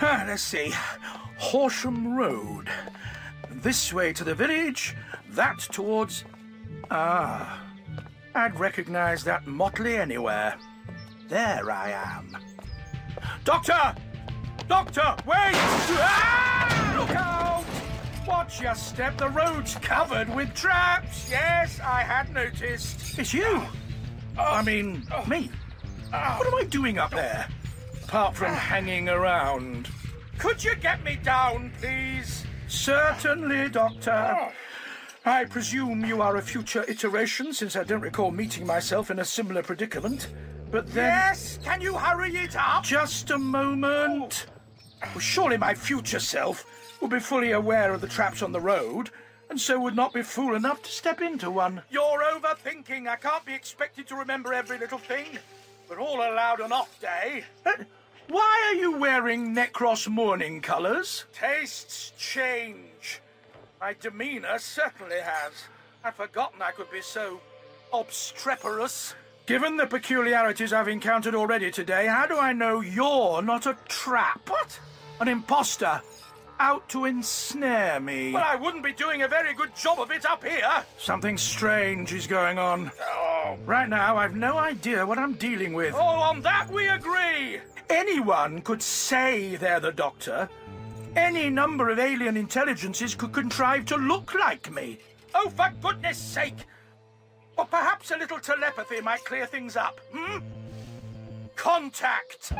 Let's see. Horsham Road. This way to the village, that towards... Ah. I'd recognise that motley anywhere. There I am. Doctor! Doctor, wait! Ah! Look out! Watch your step, the road's covered with traps. Yes, I had noticed. It's you. I mean, me. What am I doing up there? Apart from hanging around. Could you get me down, please? Certainly, Doctor. I presume you are a future iteration, since I don't recall meeting myself in a similar predicament. But then... Yes, can you hurry it up? Just a moment. Well, surely my future self will be fully aware of the traps on the road, and so would not be fool enough to step into one. You're overthinking. I can't be expected to remember every little thing. We're all allowed an off day. Why are you wearing Necros mourning colours? Tastes change. My demeanour certainly has. I'd forgotten I could be so obstreperous. Given the peculiarities I've encountered already today, how do I know you're not a trap? What? An imposter. Out to ensnare me. Well, I wouldn't be doing a very good job of it up here. Something strange is going on. Oh. Right now, I've no idea what I'm dealing with. Oh, on that we agree. Anyone could say they're the Doctor. Any number of alien intelligences could contrive to look like me. Oh, for goodness sake. Well, perhaps a little telepathy might clear things up, hmm? Contact.